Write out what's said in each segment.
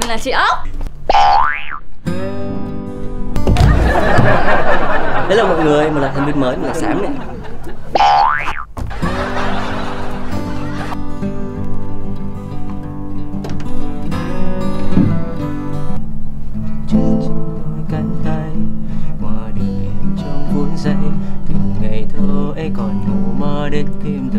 Mình là chị Ốc. Hello mọi người, mình là thành viên mới, mình là Sảm này. Còn ngủ mơ đến tim thờ.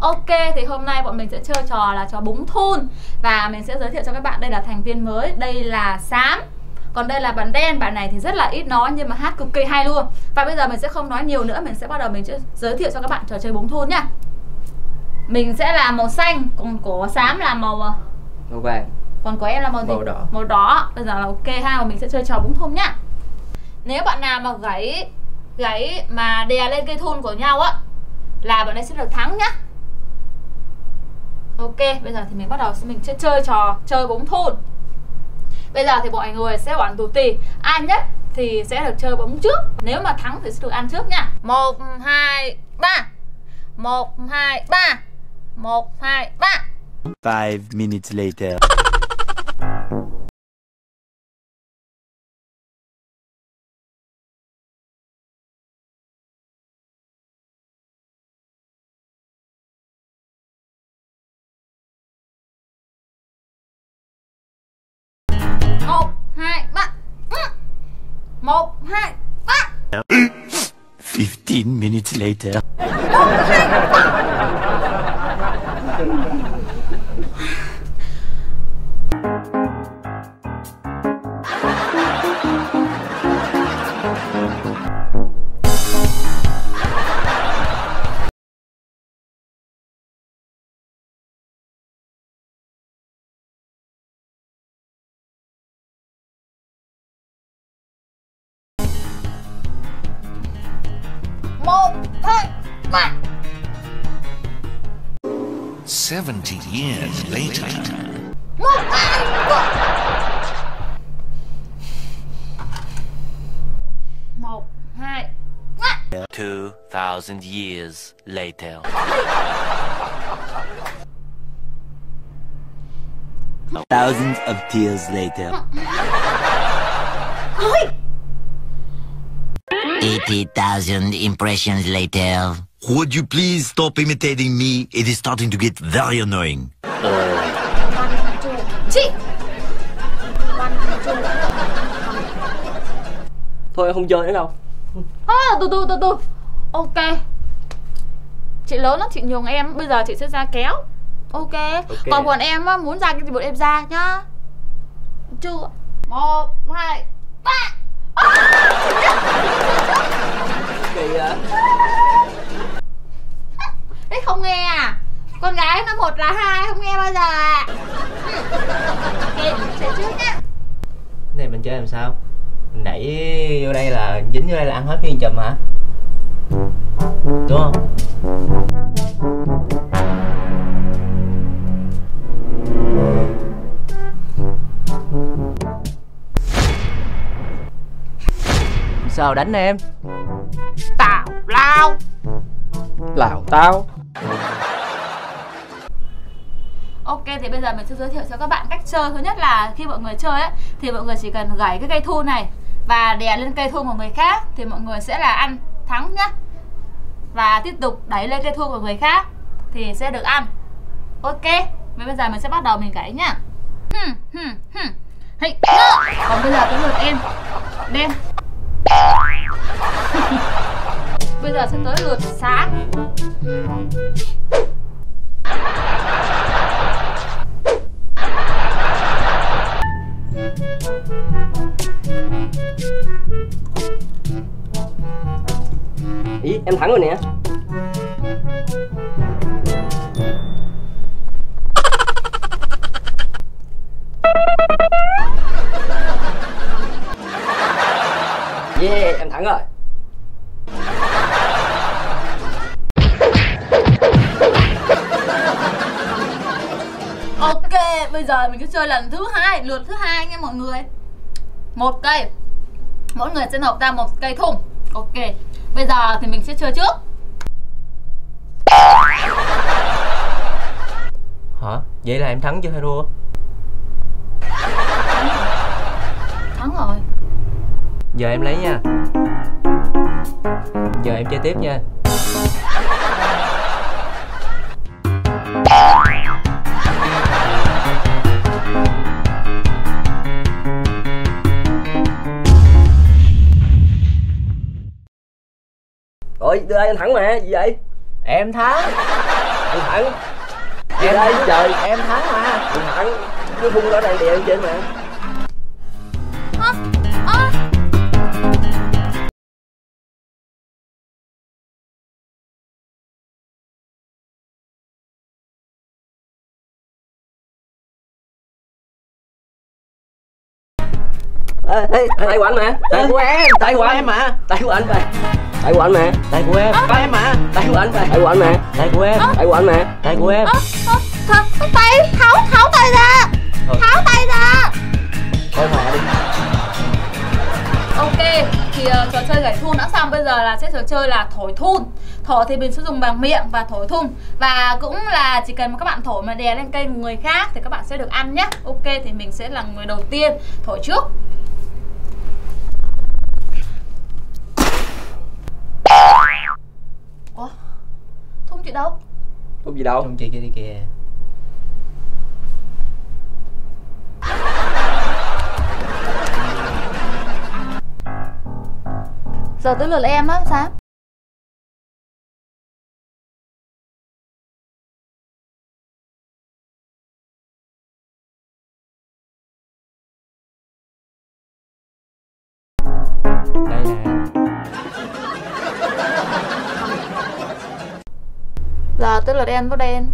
Ok, thì hôm nay bọn mình sẽ chơi trò là trò búng thun. Và mình sẽ giới thiệu cho các bạn, đây là thành viên mới, đây là Sám. Còn đây là bạn Đen, bạn này thì rất là ít nói nhưng mà hát cực kỳ hay luôn. Và bây giờ mình sẽ không nói nhiều nữa, mình sẽ bắt đầu mình sẽ giới thiệu cho các bạn trò chơi búng thun nhá. Mình sẽ là màu xanh, còn của Sám là màu vàng. Còn của em là màu gì? Màu đỏ. Màu đỏ, bây giờ là ok ha, và mình sẽ chơi trò búng thun nhá. Nếu bạn nào mà gãy mà đè lên cây thun của nhau á là bạn ấy sẽ được thắng nhá. Ok, bây giờ thì mình bắt đầu mình sẽ chơi trò chơi bóng thun. Bây giờ thì mọi người sẽ bắn tù tì, ai nhất thì sẽ được chơi bóng trước. Nếu mà thắng thì sẽ được ăn trước nha. 1 2 3. 1 2 3. 1 2 3. 5 minutes later. Hai ba, 1 2 3. 15 minutes later. 1 2 3. Bye. 70 years later. Một, hai, ba. 2000 years later. Thousands of tears later. 80,000 impressions later. Would you please stop imitating me? It is starting to get very annoying. 1, 2, 3. Thôi không chơi nữa đâu. Từ từ. Ok. Chị lớn lắm, chị nhường em. Bây giờ chị sẽ ra kéo. Ok. Còn bọn em muốn ra cái gì bọn em ra nhá. Chưa. 1, 2, 3. Đấy không nghe à? Con gái nó 1 là 2 không nghe bao giờ à? Chơi trước nhá. Này mình chơi làm sao? Mình đẩy vô đây là dính vô đây là ăn hết nguyên chùm hả? Đúng không? Sao đánh em? Tào lao. Lào tao. Ok, thì bây giờ mình sẽ giới thiệu cho các bạn cách chơi. Thứ nhất là khi mọi người chơi ấy, thì mọi người chỉ cần gảy cái cây thun này và đè lên cây thun của người khác thì mọi người sẽ là ăn thắng nhá. Và tiếp tục đẩy lên cây thun của người khác thì sẽ được ăn. Ok, bây giờ mình sẽ bắt đầu mình gảy nhá. Còn bây giờ tới lượt em. Đen. Bây giờ sẽ tới lượt Sám. Em thẳng rồi nè. Yeah, em thẳng rồi. Ok, bây giờ mình cứ chơi lần thứ hai, lượt thứ hai nha mọi người. Một cây, mỗi người sẽ nộp ra một cây thùng. Ok, bây giờ thì mình sẽ chơi trước. Hả? Vậy là em thắng chứ hay thua? Thắng rồi. Giờ em lấy nha. Giờ em chơi tiếp nha. Ôi, đưa đây anh thẳng mà, gì vậy? Em thắng. Anh thẳng. Em đây trời, em thắng mà. Anh thẳng. Cứ vung đó đang đè lên trên mà. Tay của anh mà. Tay của em. Tay của em mà. Tay của anh mà. Tay của anh mà. Tay của em. Tay em mà. Tay của anh mà. Tay của anh mà. Tay của em. Tay của anh mà. Tay của em. Tay tháo tay ra. Tháo tay ra. Thôi mẹ đi. Ok, thì trò chơi gảy thun đã xong, bây giờ là sẽ trò chơi là thổi thun. Thổi thì mình sẽ dùng bằng miệng và thổi thun. Và cũng là chỉ cần mà các bạn thổi mà đè lên cây người khác thì các bạn sẽ được ăn nhé. Ok, thì mình sẽ là người đầu tiên thổi trước. Ủa? Thun chị đâu? Thun gì đâu? Thun chị kia đi kìa. Giờ tới lượt em đó, Sám. Đây nè. Giờ tới lượt em, bắt đen.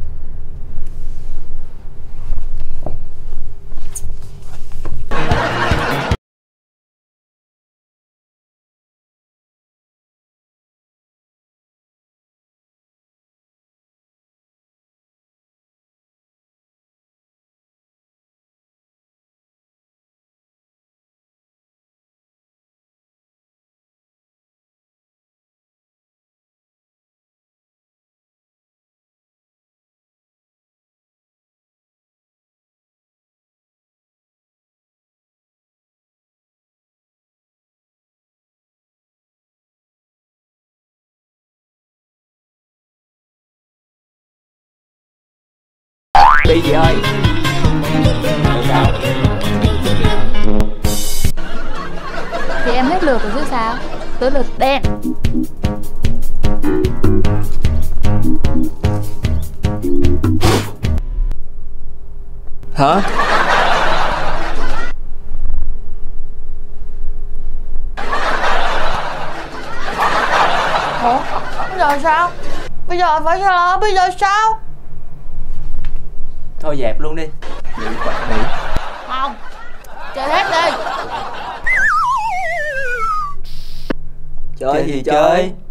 Đi chị ơi. Sao? Thì em hết lượt rồi chứ sao? Tới lượt đen. Hả? Ủa? Bây giờ sao? Bây giờ phải sao? Bây giờ sao? Thôi dẹp luôn đi. Không, chơi hết đi. Chơi gì chơi?